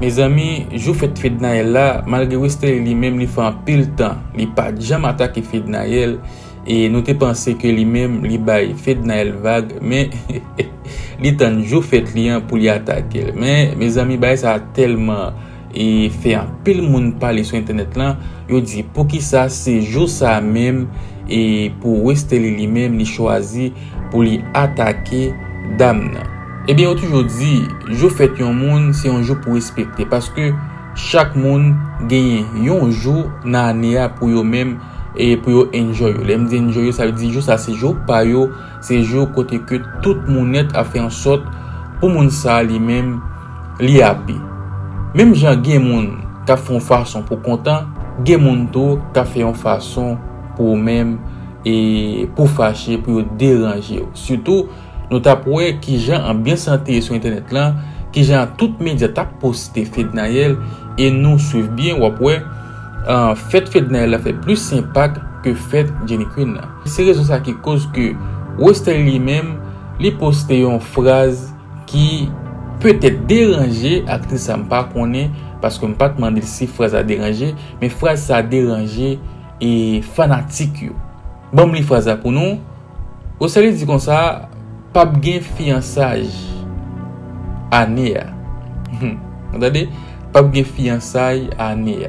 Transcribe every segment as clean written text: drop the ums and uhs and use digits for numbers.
Mes amis, je fais Fednaëlle là, malgré Westerlie lui-même, il fait un pile temps, il n'a pas jamais attaqué Fednaëlle et nous avons pensé que lui-même, il baille Fednaëlle vague, mais il a toujours fait lien pour lui attaquer. Mais mes amis, ça a tellement fait un pile monde parler sur internet là, il dit pour qui ça, c'est juste ça même, et pour Westerlie lui-même, il choisit pour lui attaquer dame. Eh bien, aujourd'hui, je fête un monde, c'est un jour pour respecter. Parce que chaque monde gagne un jour dans l'année pour eux-mêmes et pour eux enjoy. L'aime dire enjoy, ça veut dire juste à ces jours, pas eux, ces jours côté que tout le monde a fait en sorte pour monde ça lui-même, li happy. Même gens gagne monde qui font façon pour content, gagne monde tout qui fait en façon pour eux-mêmes et pour fâcher, pour déranger. Surtout nous tapoué qui gens en bien santé sur internet là, qui gens toutes médias tap posté Fednaëlle et nous suivent bien ou après fête Fednaëlle fait plus impact que fête Jenny Queen là. C'est raison ça qui cause que Westerlie lui-même lui posté une phrase qui peut-être déranger actrice ça pas connaît parce que me pas demander si phrase a dérangé mais phrase ça a dérangé et fanatique yo. Bon les phrase pour nous. Westerlie dit comme ça pas bien fiançage année. Entendez, pas bien fiançage année.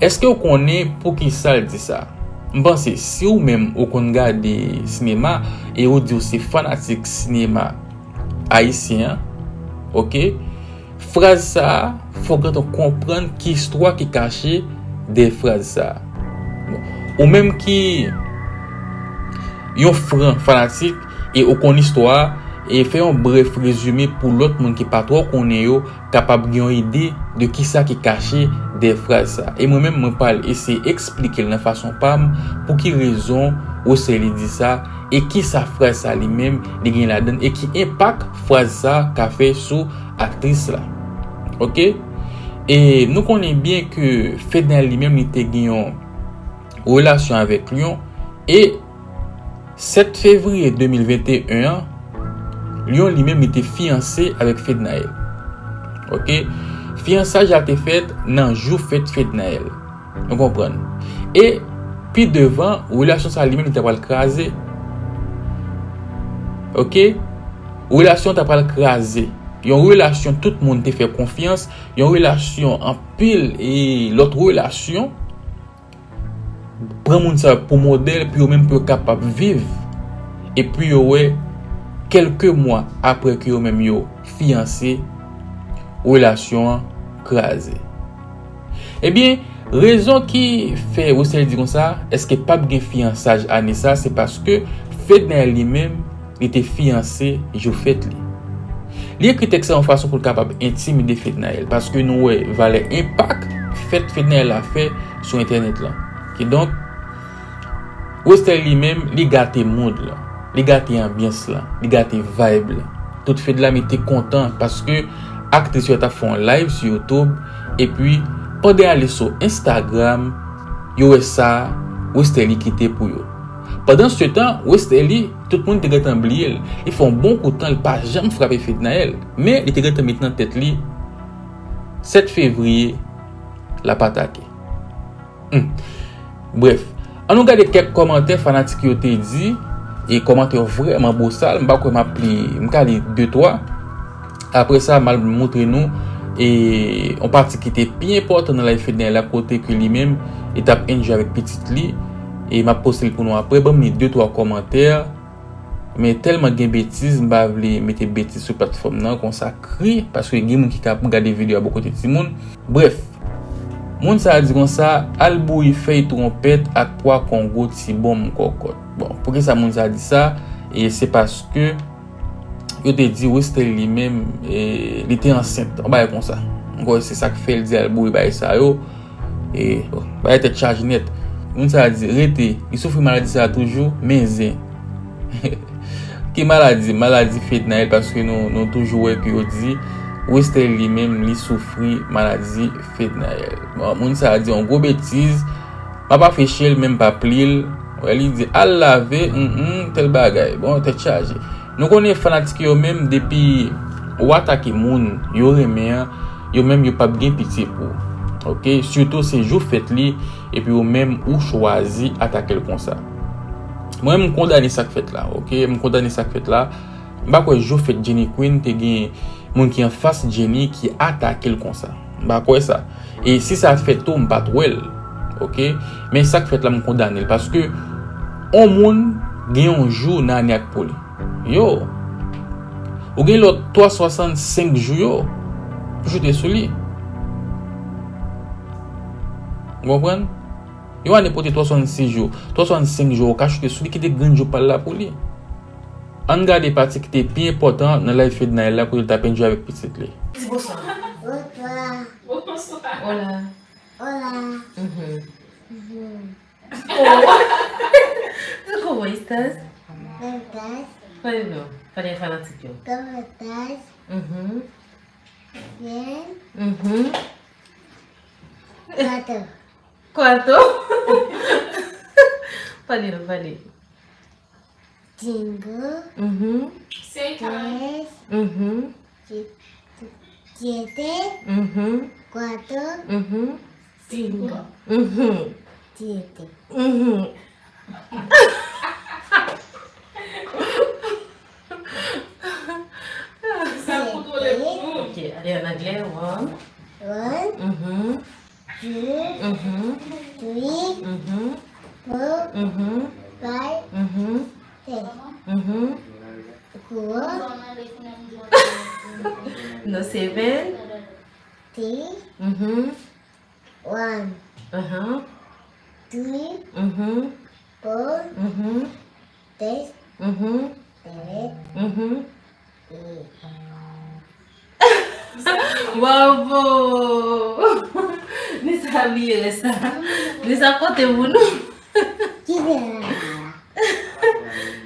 Est-ce que vous connaissez pour qui ça dit ça? Je pense que si vous même vous regardez cinéma et vous dites c'est fanatique cinéma haïtien, OK? Phrase ça, faut que vous compreniez qui histoire qui cachait des phrases ça. Ou même qui yon franc fanatique et au con histoire et fait un bref résumé pour l'autre monde qui pas trop connaît yo capable d'avoir une idée de qui ça qui cachait des phrases ça et moi même me parle et c'est expliquer la façon pam pour qui raison au Westerlie dit ça et qui sa phrase ça lui-même li gagne la donne et qui impact phrase ça qu'a fait sur actrice là. OK et nous connaissons bien que Fednaëlle lui-même il était gagne relation avec Lyon et 7 février 2021, Lyon lui-même était fiancé avec Fednaëlle. OK? Fiançage a été fait dans le jour fête Fednaëlle. Vous comprenez? Et puis devant, relation ça lui-même était pas crasé. OK? Relation t'a pas crasé. Une relation tout le monde t'a fait confiance, une relation en pile et l'autre relation prend ça pour modèle puis même pour capable vivre et puis ouais quelques mois après que yo même yo fiancé relation crasé. Eh bien raison qui fait Westerlie dit comme ça est-ce que pas bien fiançage à Nissa c'est parce que Fednaëlle lui-même était fiancé jour fête li. Li écrit texte en façon pour capable intimider Fednaëlle parce que nous ouais valait impact fête Fednaëlle a fait sur internet là. Et donc, Westerlie lui-même, il gâte le monde, il gâte l'ambiance, il gâte le vibe. Tout fait de la était content parce que l'actrice a fait un live sur YouTube et puis, pendant aller sur Instagram, il y a ça, Westerlie qui était pour eux. Pendant ce temps, Westerlie, tout le monde était oublié. Ils font bon coup de temps, ils n'ont pas jamais frappé Fednaëlle. Mais ils étaient maintenant tête li 7 février, la pas attaqué. Bref, on nous regarde quelques commentaires fanatiques qui ont été dit et commentaires vraiment beau ça, je ne sais pas m'appeler 2-3. Après ça, mal montrer nous et on partie qui était bien important dans la Fednaëlle à côté que lui-même étape enjoy avec petite li et m'a posté pour nous après bon mis 2-3 commentaires mais tellement de bêtises, m'ba vle mettre bêtises sur plateforme là qu'on ça crie parce que gens qui cap regarder vidéo à beaucoup de petit monde. Bref, moun sa a dit comme ça, alboui feuille trompette à poids Congo ti bombe cocotte. Bon, pour que ça moun sa a dit ça et c'est parce que yo te dit Westerlie lui-même et il était enceinte. On va comme ça. Encore c'est ça que fait le dit alboui ba ça yo et bon, ba était charge net. Moun sa a dit rete, il souffre maladie ça toujours mais qui maladie Fednaëlle parce que nous toujours que yo dit Westerlie lui-même li souffrit maladie Fednaëlle. Bon, moun sa a dit on gros bêtise. M'a pas fait chier même pas plil. Elle dit à laver tel bagay. Bon, t'es chargé. Nous connaissons fanatique yo même depuis ou attaquer moun yo remen yo même yo pas bien pitié pour. OK, surtout ces jours fête li et puis yo même ou choisi attaquer le concert. Moi me condamner ça fête là. OK, me condamner ça fête là. Bah quoi jour fête Jenny Queen te gen moun qui en face Jenny qui attaque le concert. Bah quoi ça. Et si ça fait tout me pas trop elle. OK, mais ça fête là me condamner parce que on moun gen un jour nan année pour lui. Yo. Ou gen l'autre 365 jours. Je te souligne. Vous comprenez? Vous avez porté 366 jours, 365 jours, je te souligne qui est grand jour par là pour lui. On garde les parties qui étaient bien importantes dans la vie de Fednaëlle pour le taper un jour avec petite clé. Bonsoir. Bonsoir. Hola. Hola. Comment estás? Comment estás? Bueno, para falar contigo. Como estás? Bien. Cuatro. ¿Cuatro? Vale. Cinco. Seis. Tres. Siete. Cuatro. Cinco. Siete. Allez, en anglais, one. One. Two. Three. Four. Five. Six. Four. No, seven. Three. One. Three. Four. Six. Seven. Eight. Bravo! Nissa habillé les ça. Nissa portez-vous nous. Qui est?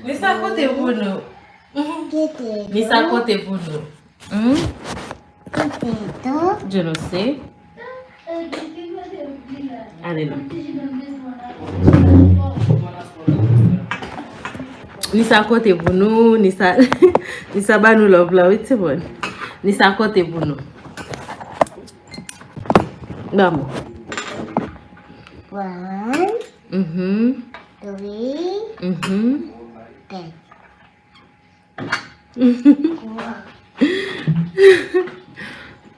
Nissa portez-vous nous. Nissa portez-vous nous. Je le sais. Allez là. Nissa portez-vous nous. Nissa bat nous love là. Oui, c'est bon. Nissa côté pour nous. Vamos. One. Three.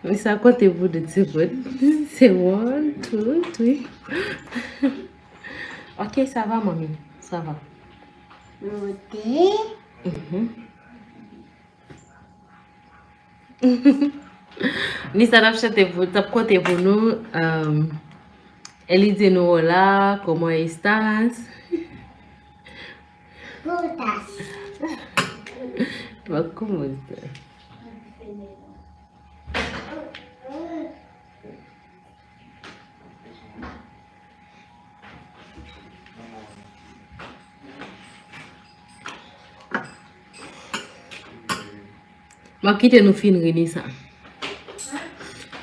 Nissa côté pour nous, c'est bon. C'est one, two, three. OK, ça va, mamie. Ça va. Nissa côté pour nous. Elle dit nous voilà, comment est-ce? Comment est-ce? Je vais quitter nos filles, Nissa.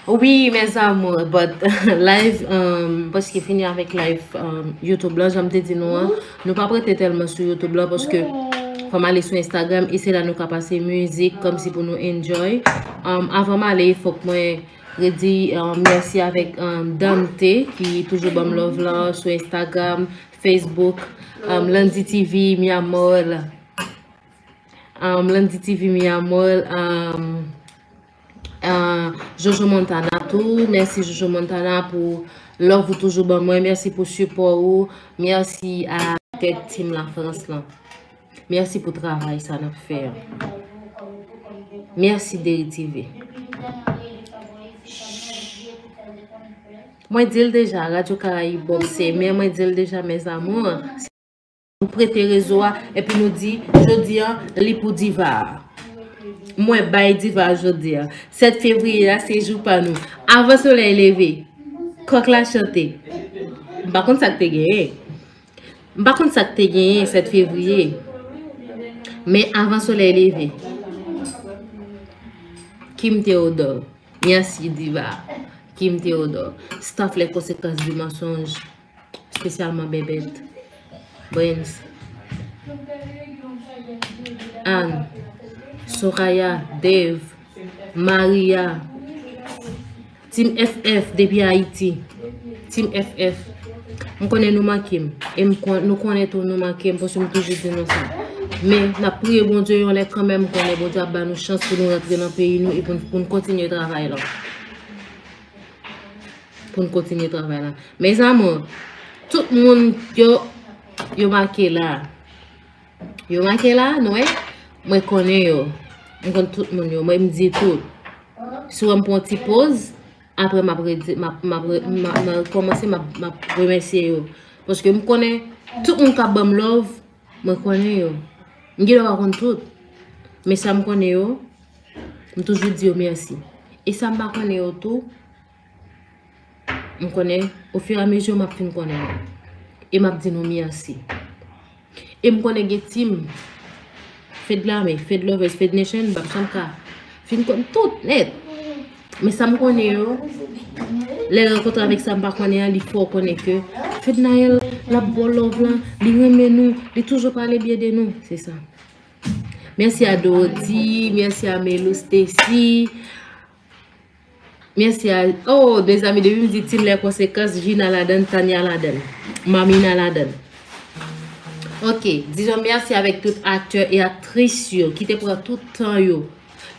Oui, mes amours, but live, parce qu'il finit avec live YouTube là, j'aime te dire non, nous pas prêter tellement sur YouTube là parce que faut aller sur Instagram et c'est là nous passer musique comme si pour nous enjoy. Avant d'aller, il faut que moi redis merci avec Dante qui toujours bon love là sur Instagram, Facebook, Lundi TV, Mia Morla. Lundi TV, Mia Morla. Jojo Montana tout, merci Jojo Montana pour l'or vous toujours bon moi, merci pour support, merci à tech team la France là. Merci pour travail ça n'a fait. Merci Dodi TV. Moi dis déjà Radio Caraïbe c'est mais moi dis déjà mes amours, nous prêter réseau et puis nous dit jodi li pou diva. Moi, bail diva aujourd'hui. 7 février, là, c'est jour par nous. Avant soleil levé, coq la chanté. Par contre, ça te gagné. Par contre, ça te gagné 7 février. Mais avant soleil levé, Kim Theodore. Merci diva. Kim Theodore. Staff les conséquences du mensonge. Spécialement bébête. Brains. Anne. Soraya, Dave, Maria, Team FF depuis Haïti. Team FF. On connaît nous Kim. Et nous connaissons nous Kim parce que nous toujours de ça. Mais nous prions bon Dieu, on est quand même connaît bon Dieu a nous chance pour nous rentrer dans le pays nous et pour nous continuer le travail là. Pour nous continuer le travail là. Mes amours, tout le monde yo marqué là. Yo marqué là, non ouais? Moi connais yo. On connaît tout le monde yo, moi me dit tout. Sur un petit pause, après m'a commencé m'a remercier yo parce que me connais tout mon cabam love, me connais yo. Me dit pas contre tout. Mais ça me connais yo. Me toujours dit merci. Et ça me pas connais yo tout. Me connais au fur et à mesure m'a fin connais. Et m'a dit non merci. Et me connais get team. Fednaëlle, Fednaëlle, Fednation, Babsanka. Fin connais tout net. Mais ça me connaît, les rencontres avec ça me connaît, il faut connaître que Fednaëlle, la bonne love là, il aime nous, il toujours parler bien de nous, c'est ça. Merci à Dodi, merci à Melou Stacy, merci à des amis de lui, me dit les conséquences, Gina Laden, Tania na Mamina Laden. Ok, disons merci avec tout acteur et actrice qui te prend tout le temps yo.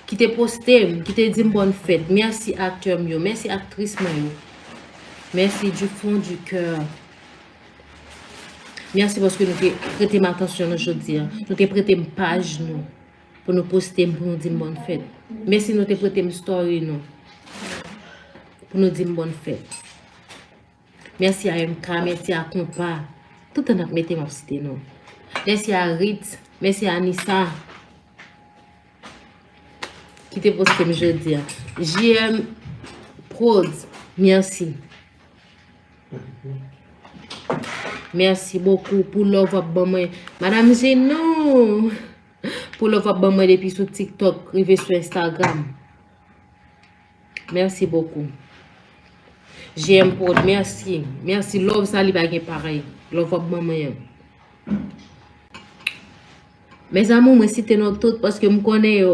Qui te posté, qui te dit bonne fête. Merci acteur, merci actrice. Merci du fond du cœur. Merci parce que nous te prêtez ma attention aujourd'hui. Nous te prêtez une page nous, pour nous poster, pour nous dire bonne fête. Merci nous te prêtez une story nous, pour nous dire bonne fête. Merci à MK, merci à Compa. Tout en a mettez ma cité nous. Merci à Ritz, merci à Nissa. Qui te pose comme je dis. JM Prod, merci. Merci beaucoup pour Love Bamaye. Madame Genon, pour Love Bamaye depuis sur TikTok, arrivé sur Instagram. Merci beaucoup. JM Prod, merci. Merci Love Salibaque pareil. Love Bamaye. Mes amours, moi cite nos toutes parce que me connais.